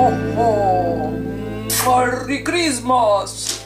ho ho! Merry Christmas!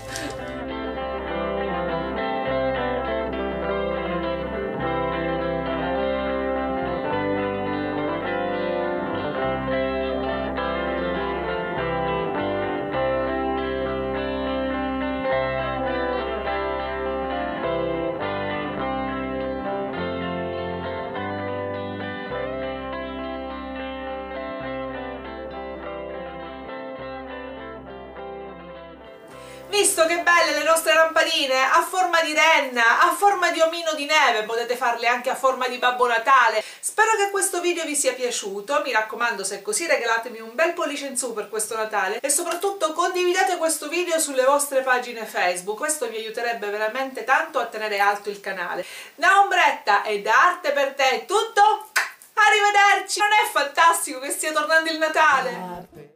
Visto che belle le nostre lampadine a forma di renna, a forma di omino di neve, potete farle anche a forma di Babbo Natale. Spero che questo video vi sia piaciuto, mi raccomando se è così regalatemi un bel pollice in su per questo Natale e soprattutto condividete questo video sulle vostre pagine Facebook, questo mi aiuterebbe veramente tanto a tenere alto il canale. Da Ombretta e da Arte per Te è tutto, arrivederci! Non è fantastico che stia tornando il Natale?